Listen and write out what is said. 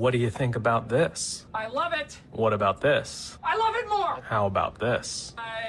What do you think about this? I love it. What about this? I love it more. How about this? I